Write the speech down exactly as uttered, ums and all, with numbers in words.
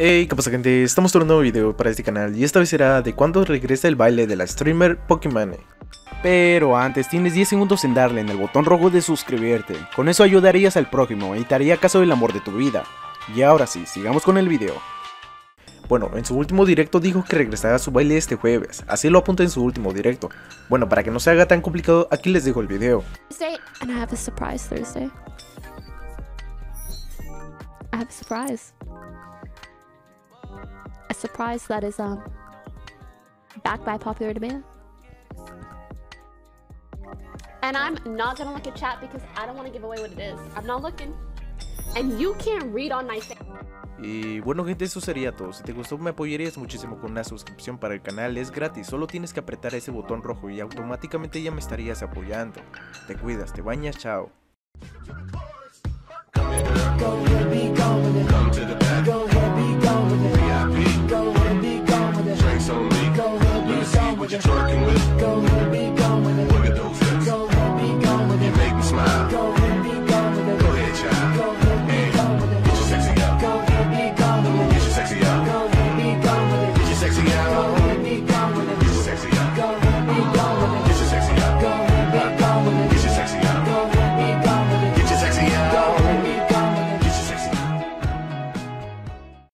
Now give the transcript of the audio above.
Hey, ¿qué pasa, gente? Estamos con un nuevo video para este canal y esta vez será de cuando regresa el baile de la streamer Pokimane. Pero antes tienes diez segundos en darle en el botón rojo de suscribirte, con eso ayudarías al prójimo y te haría caso del amor de tu vida. Y ahora sí, sigamos con el video. Bueno, en su último directo dijo que regresará a su baile este jueves, así lo apunta en su último directo. Bueno, para que no se haga tan complicado, aquí les dejo el video. And I have a surprise Thursday. I have a surprise. A surprise that is um backed by popular demand. And I'm not gonna look at chat because I don't want to give away what it is. I'm not looking. And you can't read on my face. Y bueno, gente, eso sería todo. Si te gustó, me apoyarías muchísimo con una suscripción para el canal. Es gratis, solo tienes que apretar ese botón rojo y automáticamente ya me estarías apoyando. Te cuidas, te bañas, chao. Go, be gone with it. Look at those hips. Go, be gone with it. You make me smile. Go.